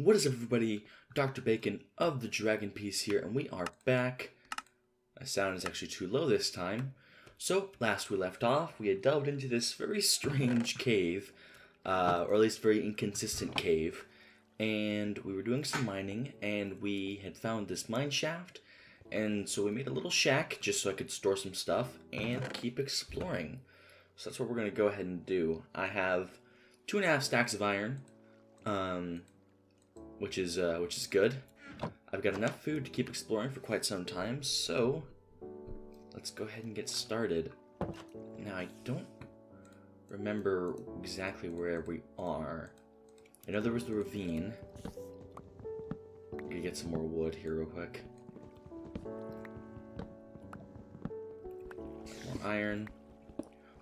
What is everybody? Dr. Bacon of the Dragon Piece here, and we are back. My sound is actually too low this time. So last we left off, we had delved into this very strange cave, or at least very inconsistent cave, and we were doing some mining, and we had found this mine shaft, and so we made a little shack just so I could store some stuff and keep exploring. So that's what we're gonna go ahead and do. I have 2.5 stacks of iron. Which is good. I've got enough food to keep exploring for quite some time, so let's go ahead and get started. Now, I don't remember exactly where we are. I know there was the ravine. I'm gonna get some more wood here real quick. More iron.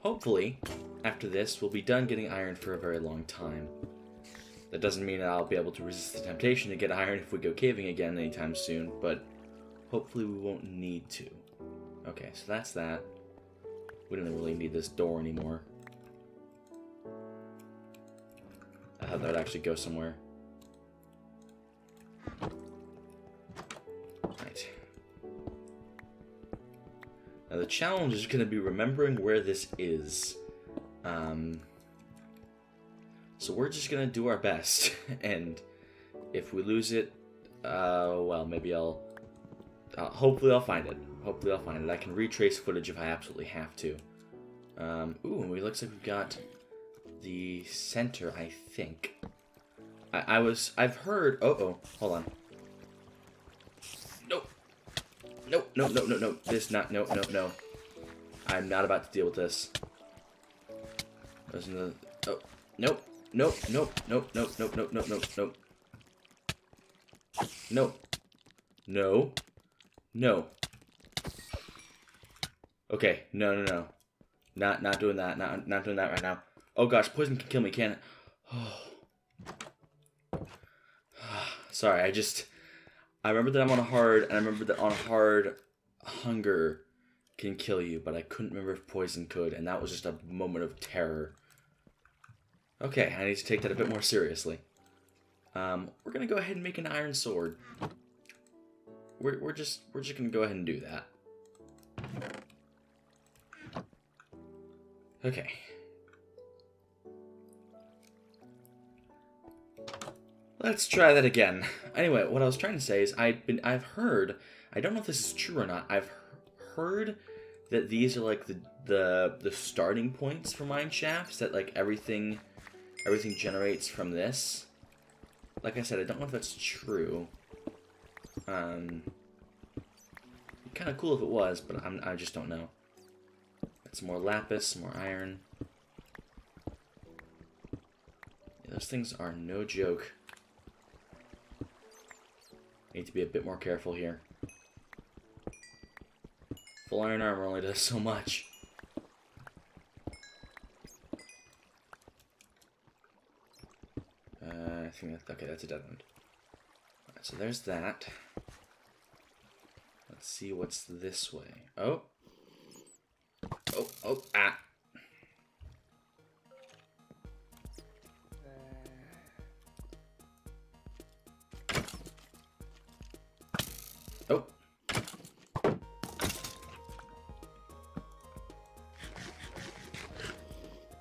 Hopefully, after this, we'll be done getting iron for a very long time. That doesn't mean that I'll be able to resist the temptation to get iron if we go caving again anytime soon, but hopefully we won't need to. Okay, so that's that. We don't really need this door anymore. I thought that would actually go somewhere. Right. Now the challenge is going to be remembering where this is. So we're just gonna do our best, and if we lose it, well, maybe I'll, hopefully I'll find it. Hopefully I'll find it. I can retrace footage if I absolutely have to. Ooh, it looks like we've got the center, I think. I've heard, hold on. Nope. Nope, nope, nope, nope, nope. No. I'm not about to deal with this. There's another, oh, nope. Nope. Okay, no. Not doing that. Not doing that right now. Oh gosh, poison can kill me, can't it? Oh. Sorry, I remember that I'm on a hard, and I remember that on a hard, hunger can kill you, but I couldn't remember if poison could, and that was just a moment of terror. Okay, I need to take that a bit more seriously. We're gonna go ahead and make an iron sword. We're just gonna go ahead and do that. Okay. Let's try that again. Anyway, what I was trying to say is I've heard, I don't know if this is true or not. I've heard that these are like the starting points for mine shafts. That like everything generates from this. Like I said, I don't know if that's true. Kind of cool if it was, but I just don't know. That's more lapis, more iron. Yeah, those things are no joke. I need to be a bit more careful here. Full iron armor only does so much. I think that's... okay, that's a dead end. Alright, so there's that. Let's see what's this way. Oh, ah! Oh!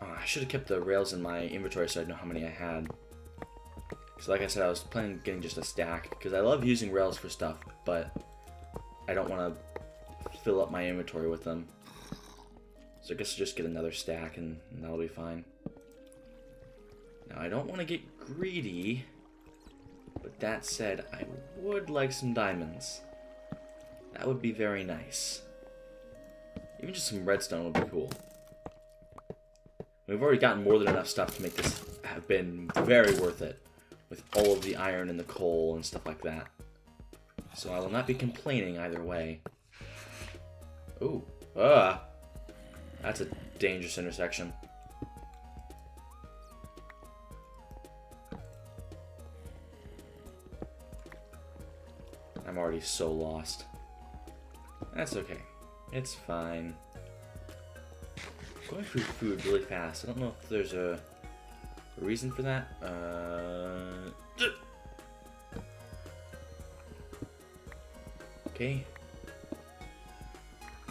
I should have kept the rails in my inventory so I'd know how many I had. So like I said, I was planning on getting just a stack, because I love using rails for stuff, but I don't want to fill up my inventory with them. So I guess I'll just get another stack, and that'll be fine. Now, I don't want to get greedy, but that said, I would like some diamonds. That would be very nice. Even just some redstone would be cool. We've already gotten more than enough stuff to make this have been very worth it. With all of the iron and the coal and stuff like that. So I will not be complaining either way. Ooh. That's a dangerous intersection. I'm already so lost. That's okay. It's fine. Going through food really fast. I don't know if there's a reason for that. Okay.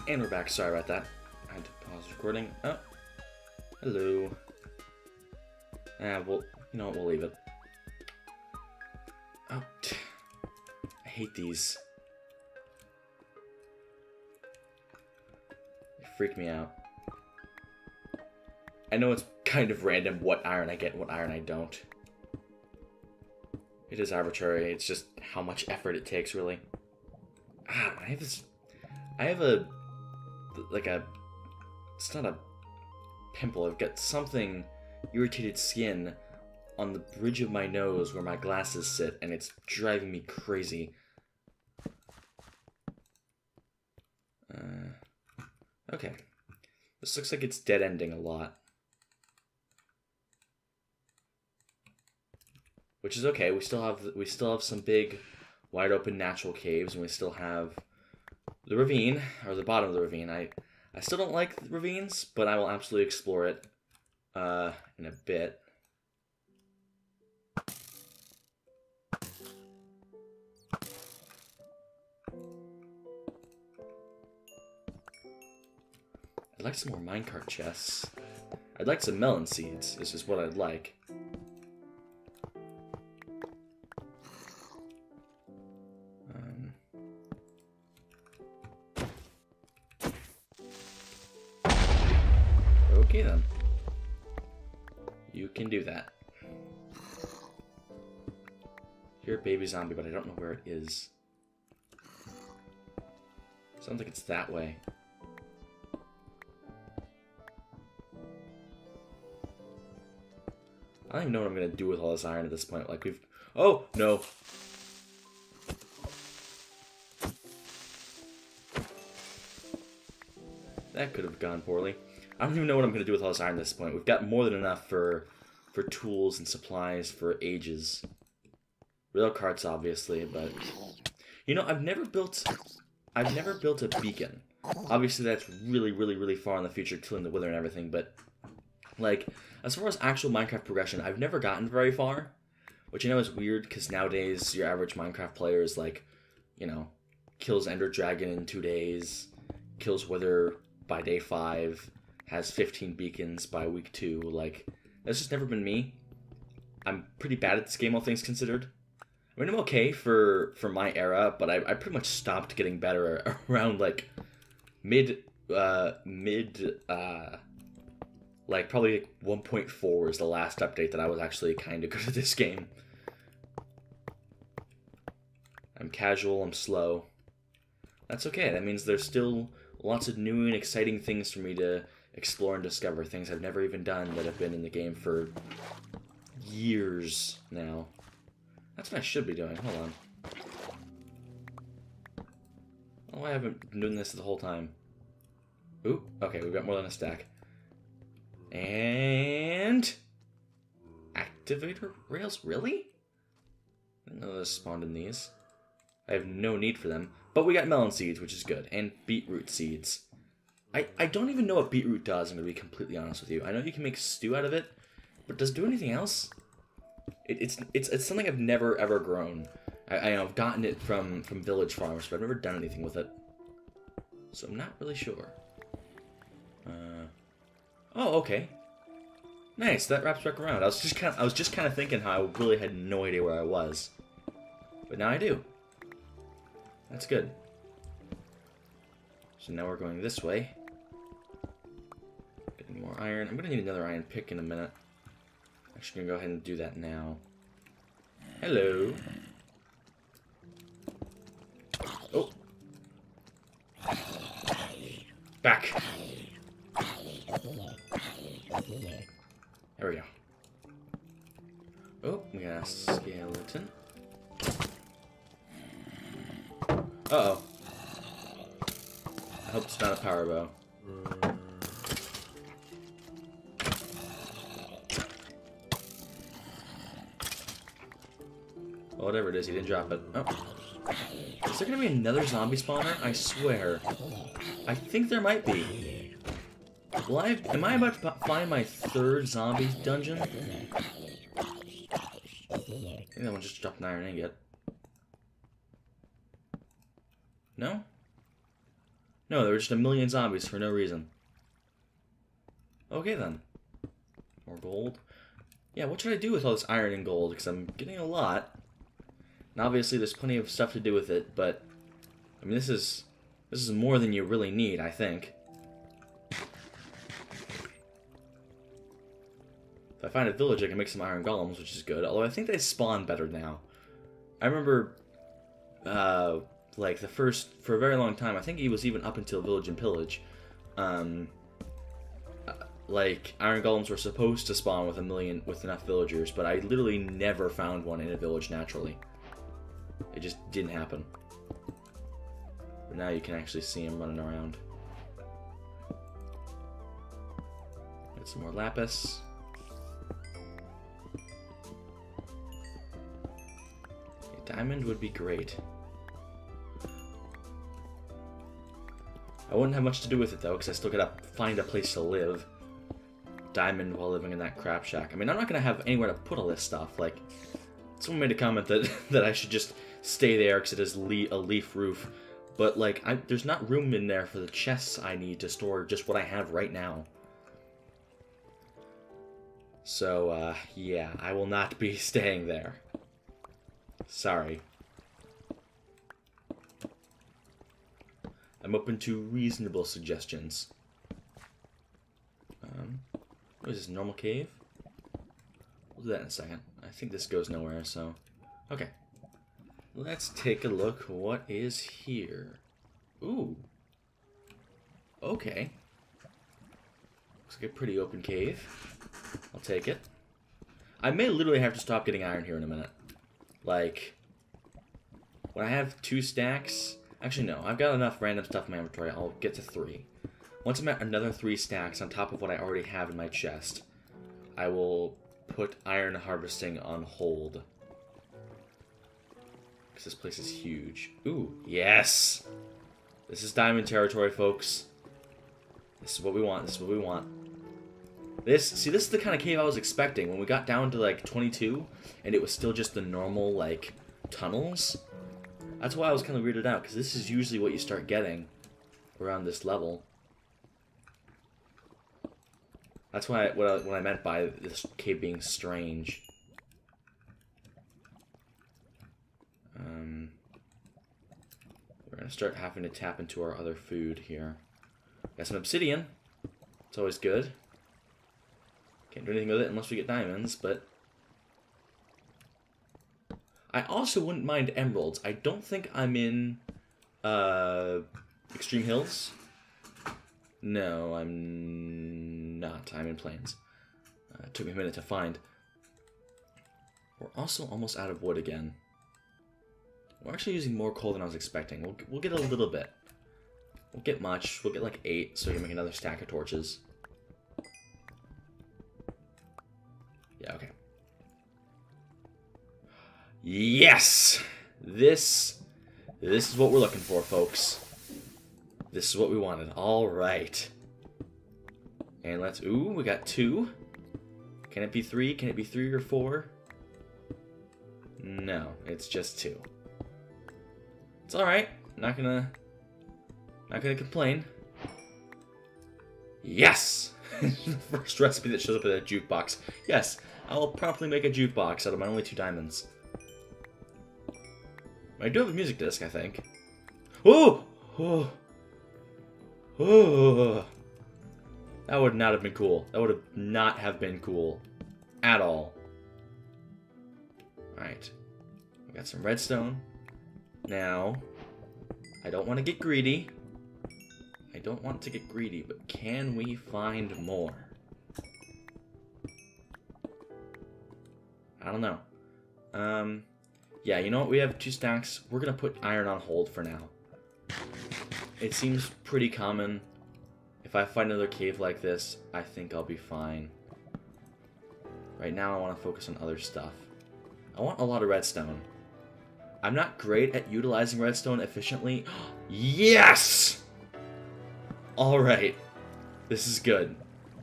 And we're back. Sorry about that. I had to pause recording. Oh. Hello. Well, you know what? We'll leave it. Oh. I hate these. They freak me out. I know it's kind of random what iron I get and what iron I don't. It is arbitrary. It's just how much effort it takes, really. Ah, I have this... I have a... like a... it's not a pimple. I've got something... irritated skin on the bridge of my nose where my glasses sit, and it's driving me crazy. Okay. This looks like it's dead-ending a lot. Which is okay. We still have some big, wide open natural caves, and we still have the ravine, or the bottom of the ravine. I still don't like ravines, but I will absolutely explore it in a bit. I'd like some more minecart chests. I'd like some melon seeds. This is what I'd like. Okay then. You can do that. You're a baby zombie, but I don't know where it is. Sounds like it's that way. I don't even know what I'm gonna do with all this iron at this point. Like, we've... oh, no! That could have gone poorly. I don't even know what I'm going to do with all this iron at this point. We've got more than enough for tools and supplies for ages. Rail carts, obviously, but... you know, I've never built a beacon. Obviously, that's really, really, really far in the future, too, in the wither and everything, but... like, as far as actual Minecraft progression, I've never gotten very far. Which I know is weird, because nowadays, your average Minecraft player is like, you know, kills Ender Dragon in 2 days, kills Wither by day 5... has 15 beacons by week 2, like, that's just never been me. I'm pretty bad at this game, all things considered. I mean, I'm okay for my era, but I pretty much stopped getting better around, like, like, probably like 1.4 was the last update that I was actually kind of good at this game. I'm casual, I'm slow. That's okay, that means there's still lots of new and exciting things for me to explore and discover, things I've never even done that have been in the game for years now. That's what I should be doing. Hold on. Oh, I haven't been doing this the whole time. Ooh, okay, we've got more than a stack. And... activator rails? Really? I didn't know those spawned in these. I have no need for them. But we got melon seeds, which is good. And beetroot seeds. I don't even know what beetroot does, I'm going to be completely honest with you. I know you can make stew out of it, but does it do anything else? It's something I've never, ever grown. I've gotten it from village farmers, but I've never done anything with it. So I'm not really sure. Oh, okay. Nice, that wraps back around. I was just kind of thinking how I really had no idea where I was. But now I do. That's good. So now we're going this way. Getting more iron. I'm going to need another iron pick in a minute. I'm actually going to go ahead and do that now. Hello. Oh. Back. There we go. Oh, we got a skeleton. Uh-oh. I hope it's not a power bow. Well, whatever it is, he didn't drop it. Oh. Is there gonna be another zombie spawner? I swear. I think there might be. Well, am I about to find my third zombie dungeon? I think that one just dropped an iron ingot. No? No, there were just a million zombies for no reason. Okay, then. More gold. Yeah, what should I do with all this iron and gold? Because I'm getting a lot. And obviously there's plenty of stuff to do with it, but... I mean, this is more than you really need, I think. If I find a village, I can make some iron golems, which is good. Although I think they spawn better now. I remember... like the first, for a very long time, I think he was even up until Village and Pillage, like iron golems were supposed to spawn with enough villagers, but I literally never found one in a village naturally. It just didn't happen. But now you can actually see him running around. Get some more lapis. A diamond would be great. I wouldn't have much to do with it, though, because I still gotta find a place to live. Diamond while living in that crap shack. I mean, I'm not gonna have anywhere to put all this stuff. Like, someone made a comment that I should just stay there because it is a leaf roof. But, like, there's not room in there for the chests I need to store just what I have right now. So, yeah, I will not be staying there. Sorry. I'm open to reasonable suggestions. What is this, normal cave? We'll do that in a second. I think this goes nowhere, so... Okay. Let's take a look what is here. Ooh. Okay. Looks like a pretty open cave. I'll take it. I may literally have to stop getting iron here in a minute. Like... when I have 2 stacks... Actually, no. I've got enough random stuff in my inventory. I'll get to 3. Once I'm at another 3 stacks on top of what I already have in my chest, I will put iron harvesting on hold. Because this place is huge. Ooh, yes! This is diamond territory, folks. This is what we want. This is what we want. This is the kind of cave I was expecting. When we got down to, like, 22, and it was still just the normal, like, tunnels... That's why I was kind of weirded out, because this is usually what you start getting around this level. That's why what I meant by this cave being strange. We're going to start having to tap into our other food here. Got some obsidian. It's always good. Can't do anything with it unless we get diamonds, but... I also wouldn't mind emeralds. I don't think I'm in Extreme Hills. No, I'm not. I'm in Plains. It took me a minute to find. We're also almost out of wood again. We're actually using more coal than I was expecting. We'll get a little bit. We'll get much. We'll get like 8, so we can make another stack of torches. Yeah, okay. Yes! This is what we're looking for, folks. This is what we wanted. All right. And let's... Ooh, we got 2. Can it be 3? Can it be 3 or 4? No, it's just 2. It's all right. Not gonna complain. Yes! First recipe that shows up at a jukebox. Yes, I will promptly make a jukebox out of my only 2 diamonds. I do have a music disc, I think. Oh! Oh! Oh! That would not have been cool. That would have not have been cool. At all. Alright. We got some redstone. Now, I don't want to get greedy. I don't want to get greedy, but can we find more? I don't know. Yeah, you know what? We have 2 stacks. We're going to put iron on hold for now. It seems pretty common. If I find another cave like this, I think I'll be fine. Right now, I want to focus on other stuff. I want a lot of redstone. I'm not great at utilizing redstone efficiently. Yes! All right. This is good.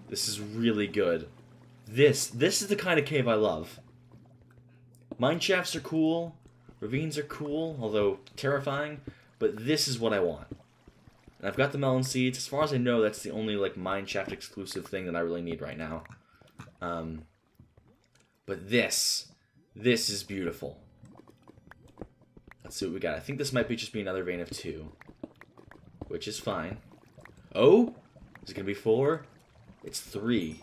This is really good. This is the kind of cave I love. Mine shafts are cool, ravines are cool, although terrifying, but this is what I want. And I've got the melon seeds. As far as I know, that's the only, like, Mineshaft exclusive thing that I really need right now. But this is beautiful. Let's see what we got. I think this might be just be another vein of 2, which is fine. Oh, is it gonna be 4? It's 3,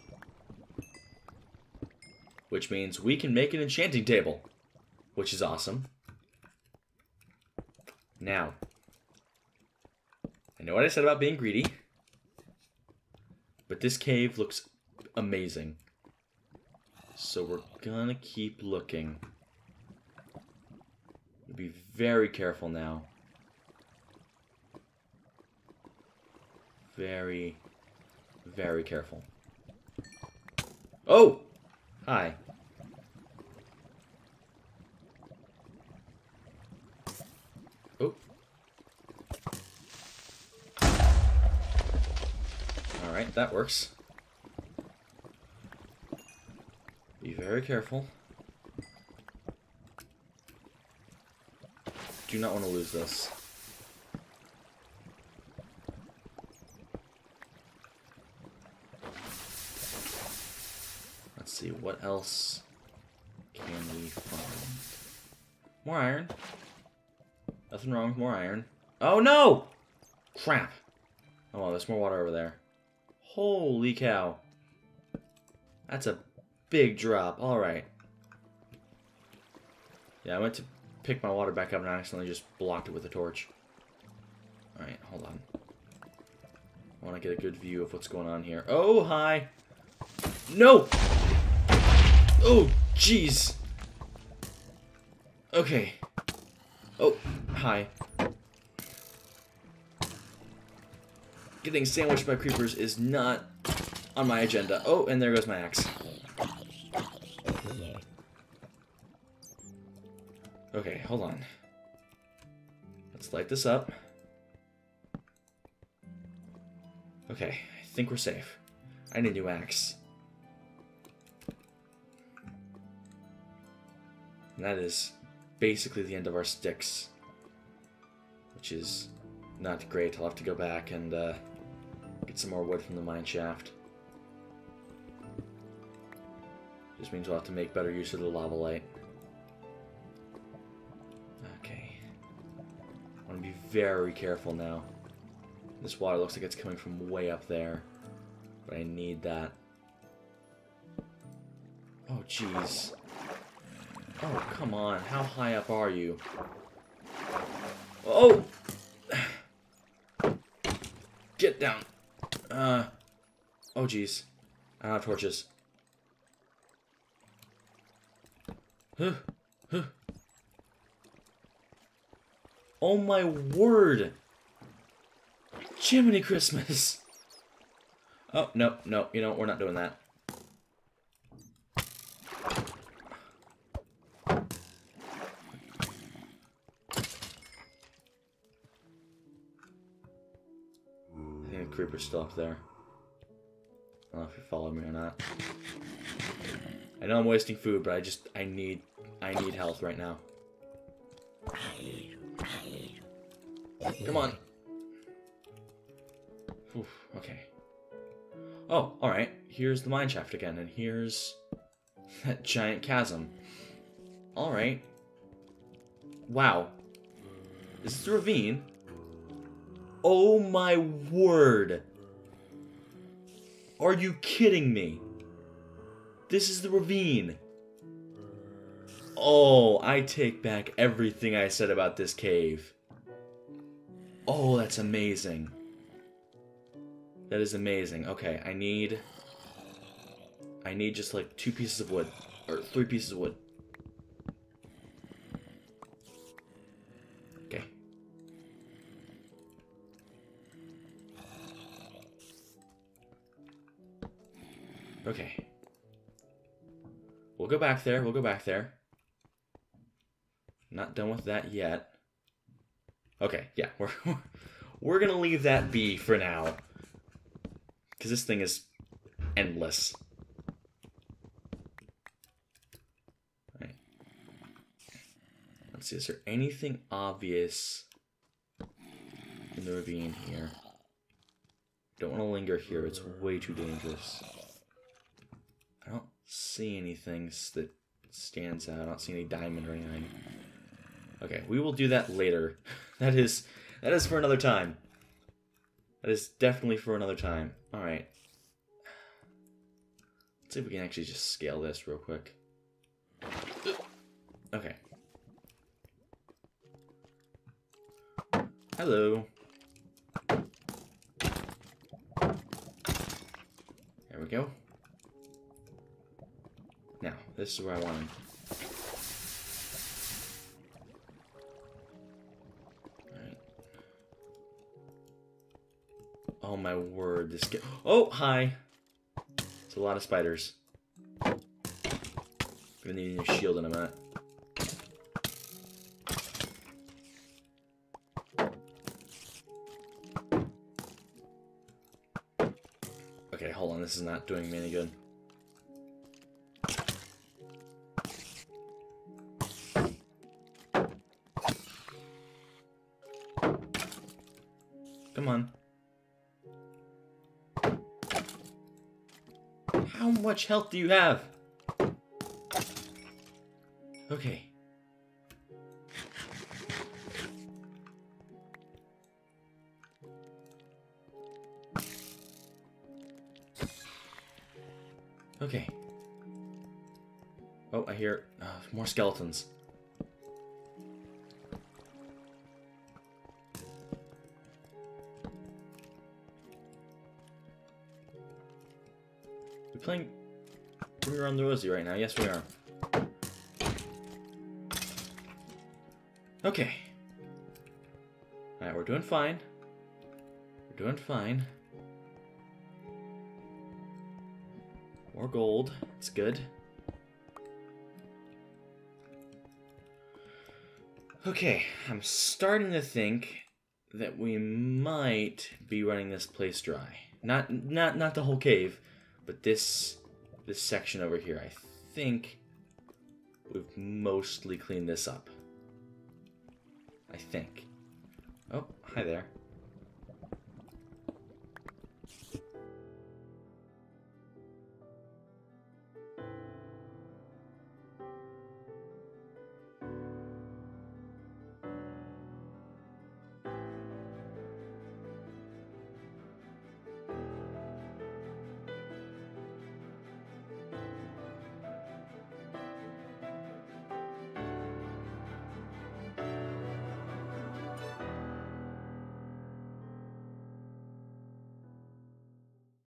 which means we can make an enchanting table, which is awesome. Now, I know what I said about being greedy, but this cave looks amazing. So we're gonna keep looking. Be very careful now. Very, very careful. Oh! Hi. Oh. Alright, that works. Be very careful. Do not want to lose this. Let's see, what else can we find? More iron. Nothing wrong with more iron. Oh no! Crap. Oh, well, there's more water over there. Holy cow. That's a big drop. Alright. Yeah, I went to pick my water back up and I accidentally just blocked it with a torch. Alright, hold on. I want to get a good view of what's going on here. Oh, hi! No! Oh, jeez! Okay. Oh, hi. Getting sandwiched by creepers is not on my agenda. Oh, and there goes my axe. Okay, hold on. Let's light this up. Okay, I think we're safe. I need a new axe. And that is basically the end of our sticks, which is not great. I'll have to go back and get some more wood from the mine shaft. Just means we'll have to make better use of the lava light. Be very careful now. This water looks like it's coming from way up there, but I need that. Oh, jeez. Oh, come on. How high up are you? Oh! Get down. Oh, jeez. I don't have torches. Huh. Huh. Oh my word! Jiminy Christmas! Oh, no, no, you know, we're not doing that. I think the creeper's still up there. I don't know if you follow me or not. I know I'm wasting food, but I need health right now. Come on. Oof, okay. Oh, alright. Here's the mine shaft again, and here's that giant chasm. Alright. Wow. Is this a ravine? Oh my word! Are you kidding me? This is the ravine! Oh, I take back everything I said about this cave. Oh, that's amazing. That is amazing. Okay, I need just like 2 pieces of wood. Or 3 pieces of wood. Okay. Okay. We'll go back there. We'll go back there. Not done with that yet. Okay, yeah, we're gonna leave that be for now, because this thing is endless. All right. Let's see, is there anything obvious the ravine here. Don't want to linger here, it's way too dangerous. I don't see anything that stands out. I don't see any diamond or anything. Okay, we will do that later. That is for another time. That is definitely for another time. Alright. Let's see if we can actually just scale this real quick. Okay. Hello. There we go. Now, this is where I want him. Alright. Oh my word, this guy. Oh, hi! It's a lot of spiders. I'm gonna need a new shield in a minute. Okay, hold on, this is not doing me any good. Come on. How much health do you have? Okay. Okay. Oh, I hear more skeletons. We're playing We're on the Rosie right now. Yes, we are. Okay. Alright, we're doing fine. We're doing fine. More gold. It's good. Okay, I'm starting to think that we might be running this place dry. Not the whole cave, but this section over here. I think we've mostly cleaned this up. I think. Oh, hi there.